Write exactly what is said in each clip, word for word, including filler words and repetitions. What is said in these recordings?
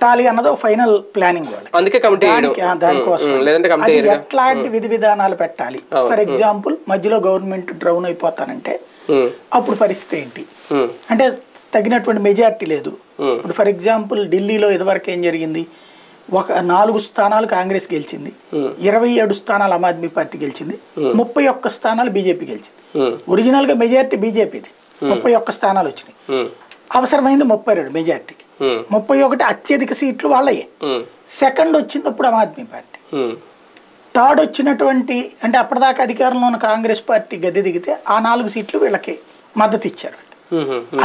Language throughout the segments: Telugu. Tali another final planning world. And the committee, the for example, Majula government drown hypothanante, Apuparistati, and as stagnant one majority ledu. But for example, Delhi lo Edward Kenjerindi, Nalustana Congress Gelchindi, Yervi Adustana Lamadmi Party Gelchindi, Mupayokastana B J P Gelchindi. Original majority B J P, Mupayokastana Luchini. అవసరమైంది thirty-two మెజారిటీకి thirty-one అత్యధిక సీట్లు వాళ్ళయే సెకండ్ వచ్చినప్పుడు ఆమ్ ఆద్మీ పార్టీ థర్డ్ వచ్చినటువంటి అంటే అప్పటిదాకా అధికారంలో ఉన్న కాంగ్రెస్ పార్టీ గద్దె దిగితే ఆ నాలుగు సీట్లు వీళ్ళకి మద్దతు ఇచ్చారు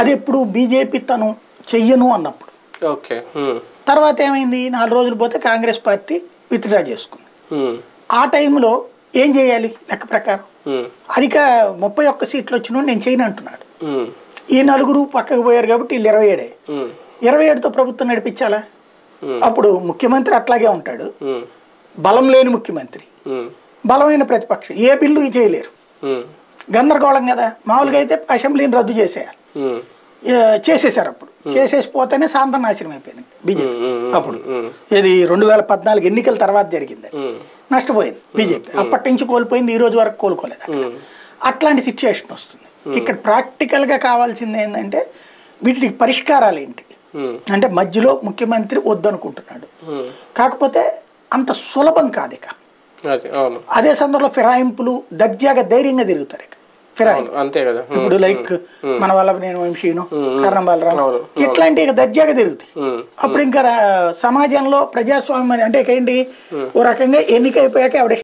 అది ఎప్పుడు బీజేపీ తను చెయ్యను అన్నప్పుడు ఓకే తర్వాత ఏమైంది నాలుగు రోజులు పోతే కాంగ్రెస్ పార్టీ విత్ డ్రా చేసుకుంది ఆ టైం లో ఏం చేయాలి లెక్క ప్రకారం అదిక thirty-one సీట్లు వచ్చినో నేను చేయను అంటున్నాడు ఈ నలుగురు పక్కకు పోయారు కాబట్టి twenty-seven twenty-seven తో ప్రభుత్వం నడిపించాలా అప్పుడు ముఖ్యమంత్రి అట్లాగే ఉంటాడు బలం లేని ముఖ్యమంత్రి బలమైన ప్రతిపక్షం ఏ బిల్లు చేయలేరు గందరగోళం కదా మామూలుగా అయితే అసెంబ్లీని రద్దు చేశారు చేసేశారు అప్పుడు చేసేసిపోతేనే శాంతం నాశనం అయిపోయింది బీజేపీ అప్పుడు ఇది రెండు వేల పద్నాలుగు ఎన్నికల తర్వాత జరిగింది నష్టపోయింది బీజేపీ అప్పటి నుంచి కోల్పోయింది ఈ రోజు వరకు కోల్పోలేదు అట్లాంటి సిచువేషన్ వస్తుంది ఇక్కడ ప్రాక్టికల్ గా కావాల్సింది ఏందంటే వీటికి పరిష్కారాలు ఏంటి అంటే మధ్యలో ముఖ్యమంత్రి వద్దు అనుకుంటున్నాడు కాకపోతే అంత సులభం కాదిక అదే సందర్భంలో ఫిరాయింపులు దర్జాగా ధైర్యంగా తిరుగుతారు ఫిరాయింపు అంతే కదా ఇప్పుడు లైక్ మన వాళ్ళ నేను వంశీను కారణం వాళ్ళరావు ఇట్లాంటి దర్జాగా తిరుగుతాయి అప్పుడు ఇంకా సమాజంలో ప్రజాస్వామ్యం అంటే ఏంటి ఓ రకంగా ఎన్నిక అయిపోయాక